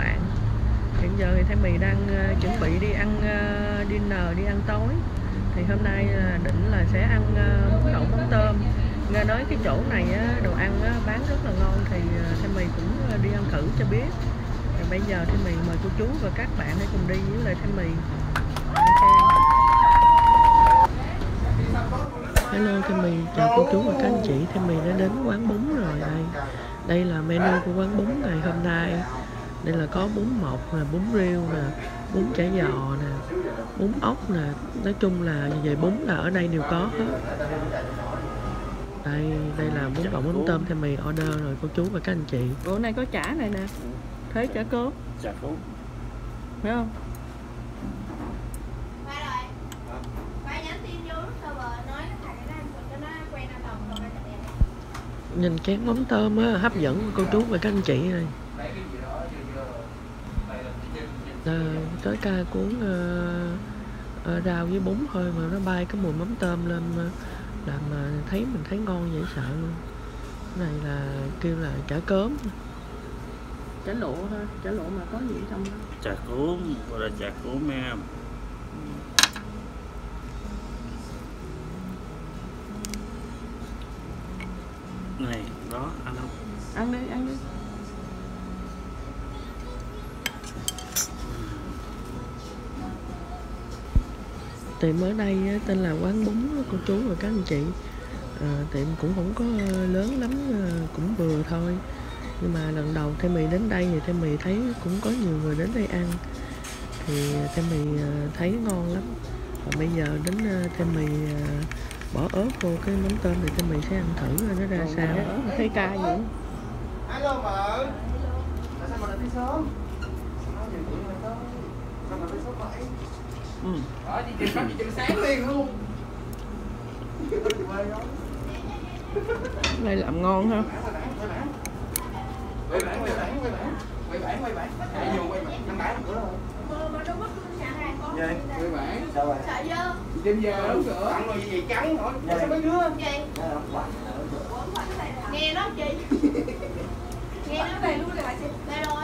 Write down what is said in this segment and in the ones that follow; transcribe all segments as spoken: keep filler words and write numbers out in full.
bạn. Hiện giờ thì Thái Mì đang uh, chuẩn bị đi ăn uh, dinner, đi ăn tối. Thì hôm nay uh, định là sẽ ăn uh, bún đậu mắm tôm. Nghe nói cái chỗ này uh, đồ ăn uh, bán rất là ngon, thì uh, Thái Mì cũng uh, đi ăn thử cho biết. Rồi bây giờ Thái Mì mời cô chú và các bạn để cùng đi với lại Thái Mì. Hello Tammy, chào cô chú và các anh chị. Tammy đã đến quán bún rồi đây. Đây là menu của quán bún ngày hôm nay. Đây là có bún mọc nè, bún riêu nè, bún chả giò nè, bún ốc nè. Nói chung là về bún là ở đây đều có hết. Đây, đây là bún đậu mắm tôm Tammy order rồi cô chú và các anh chị. Bữa nay có chả này nè, thế chả cốm. Chả cốm. Thấy không? Nhìn chén mắm tôm á, hấp dẫn cô chú và các anh chị này. À, tới ca cuốn uh, rau với bún thôi mà nó bay cái mùi mắm tôm lên làm mà thấy mình thấy ngon dễ sợ luôn. Cái này là kêu là chả cốm, chả lụa thôi, chả lụa mà có gì trong đó. Chả cốm gọi là chả cốm em. Này, đó, ăn không? Ăn đi, ăn đi. Tiệm ở đây tên là quán bún cô chú và các anh chị. à, Tiệm cũng không có lớn lắm, cũng vừa thôi. Nhưng mà lần đầu Thái Mì đến đây thì Thái Mì thấy cũng có nhiều người đến đây ăn. Thì Thái Mì thấy ngon lắm. Và bây giờ đến Thái Mì bỏ ớt vô cái mắm tôm thì cho mình sẽ ăn thử nó ra sao. Thấy ca vậy. Alo mợ. Tại sao mà lại tới sớm? Sao mà tới sớm vậy? Ừ. Đó đi chừng đi chừng sáng liền luôn. Này làm ngon ha. Quay bản, quay bản, quay bản. Quay bản, quay bản. Tại dù quay bản, năm bản nữa rồi. Mà đâu mất nhà hàng con. Vậy, quay bản. Sao vậy? Sợ dơ. Đêm giờ đóng cửa. Ăn rồi gì trắng hỏi dạ. Sao mấy đứa? Chị. Nghe nó chị. Nghe nó về luôn rồi hả chị? Đây rồi.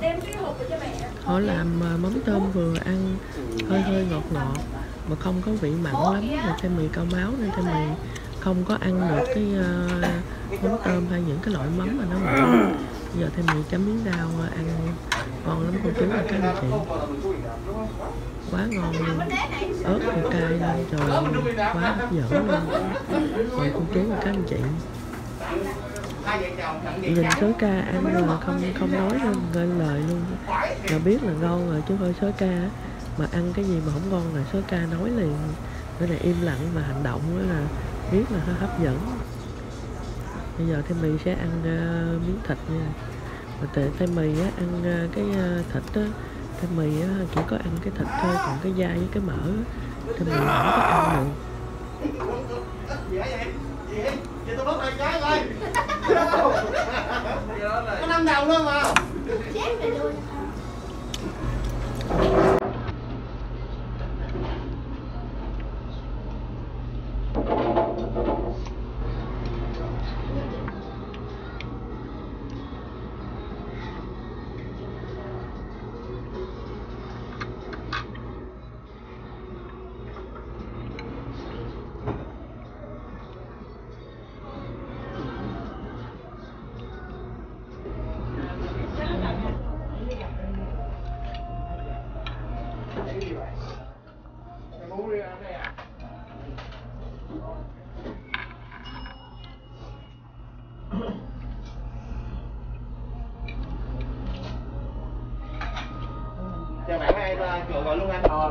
Đem cái hộp cho mẹ. Họ làm mắm tôm vừa ăn hơi hơi ngọt ngọt mà không có vị mặn lắm, rồi thêm mì cao máu nên thêm mì không có ăn được cái uh, mắm tôm hay những cái loại mắm mà nó mặn. Giờ thêm mì chấm miếng rau ăn ngon lắm cô chú và các anh chị. Quá ngon luôn, ớt thì cay lên rồi, quá hấp dẫn luôn. Rồi cô chú và các anh chị nhìn sói ca ăn là không không nói luôn, lên lời luôn là biết là ngon rồi chứ. Thôi sói ca mà ăn cái gì mà không ngon là sói ca nói liền, nó là im lặng mà hành động đó là biết là nó hấp dẫn. Bây giờ Tammy sẽ ăn uh, miếng thịt nha. Mà tại Tammy á, ăn uh, cái uh, thịt á, Tammy á, chỉ có ăn cái thịt thôi, còn cái da với cái mỡ Tammy không có ăn được. Có năm đầu luôn mà.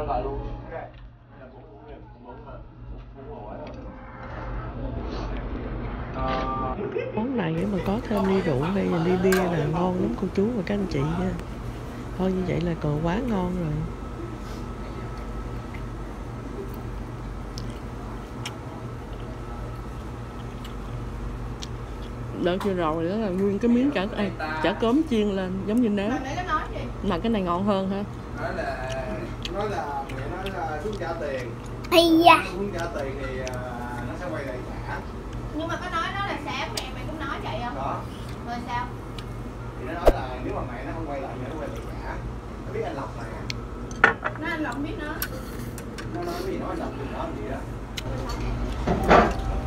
Gọi luôn anh. Ờ, gọi luôn. Món này mà có thêm ly rượu hay là ly bia là ngon lắm cô chú và các anh chị nha. Thôi như vậy là còn quá ngon rồi. Đợt vừa rồi đó là nguyên cái miếng chả, chả cốm chiên lên giống như nếp. Mà cái này ngon hơn hả? Nói là mẹ nói là xuống trả tiền. Dạ. Xuống trả tiền thì uh, nó sẽ quay lại trả. Nhưng mà có nói đó là sáng mẹ mày cũng nói vậy không? Đó. Rồi sao? Thì Thì nó nói là nếu mà mẹ nó không quay lại thì nó quay lại cả. Nó biết anh Lộc mà. Nó anh Lộc biết nữa. Nó nói gì nói anh Lộc gì đó gì đó.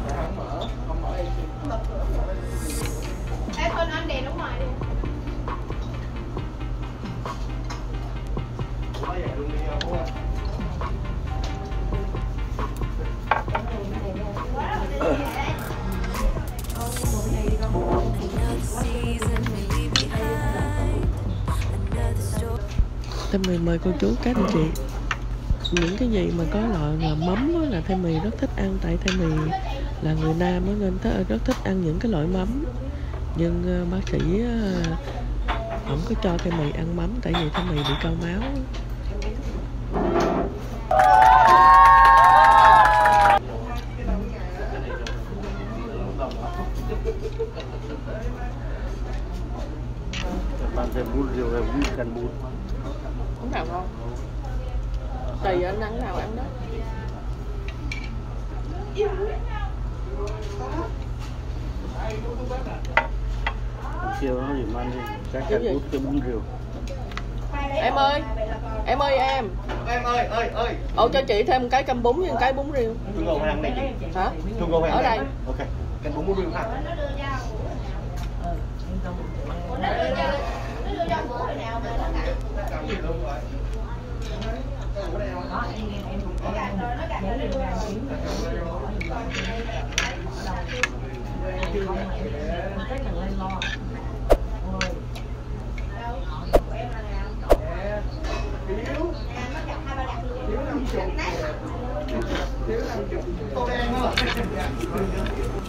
Không mở, không mở em. Ê thôi anh đèn đúng rồi đi. Quá vậy luôn đi không quá. Thêm mì mời cô chú các anh chị. Những cái gì mà có loại là mắm đó là Thêm mì rất thích ăn. Tại Thêm mì là người Nam đó, nên rất thích ăn những cái loại mắm. Nhưng bác sĩ không có cho Thêm mì ăn mắm, tại vì Thêm mì bị cao máu. Bạn thêm bún riêu hay bún canh bún? Cũng nào không? Tùy anh ăn nào ăn đó. Chiều nó dùm anh đi, các canh bún cho bún riêu. Em ơi, em ơi em. Em ơi, ơi, ơi. Ồ cho chị thêm một cái canh bún với một cái bún riêu. Tôi ngồi ăn đây chị. Hả? Tôi ngồi ăn ở đây. Ok, canh bún bún riêu hả? Nó đưa cho, nó đưa cho bữa hồi nào mà nó cạnh.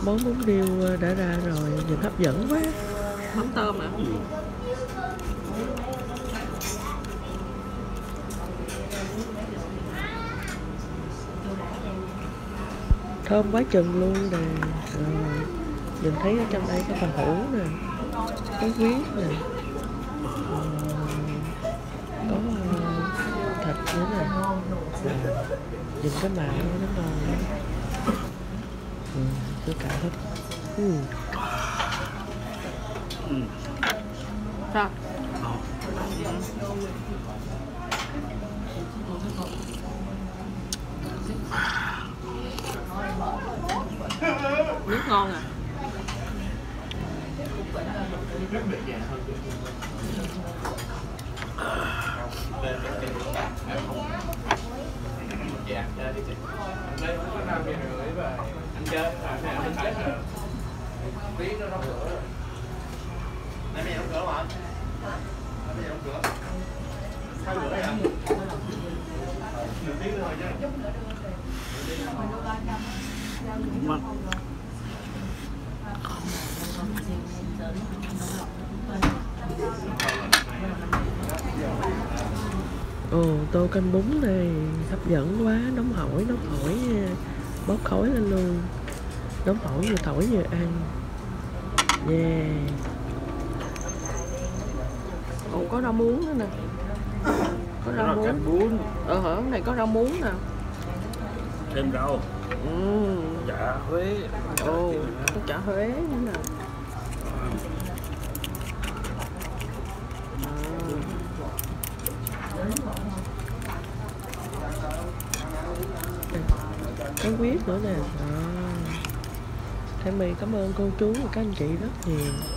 Món bún riêu đã ra rồi, nhìn hấp dẫn quá. Mắm tôm à? Ừ. Thơm quá chừng luôn nè. Rồi nhìn thấy ở trong đây có bà hủ nè, có huyết nè, có thịt nữa nè. Nhìn cái màu nó ngon lắm. Ừ, cứ cả hết. Ừ. Ừ. Sao? Nước ngon à. Nãy mày đóng cửa không ạ? Nãy mày đóng cửa. Sao cửa đây ạ? Nửa tiếng nữa rồi nha. Ồ, tô canh bún này hấp dẫn quá, nóng hổi, nóng hổi nha. Bóp khói lên luôn. Nóng hổi vừa thổi vừa ăn. Yeah. Ồ, có rau muống nữa nè. Có rau muống. Ờ hở, này có rau muống nè. Thêm rau. Ừ. Chả Huế. Ồ, có chả Huế nữa nè. Cái huyết nữa nè. À. Thêm mì cảm ơn cô chú và các anh chị rất nhiều.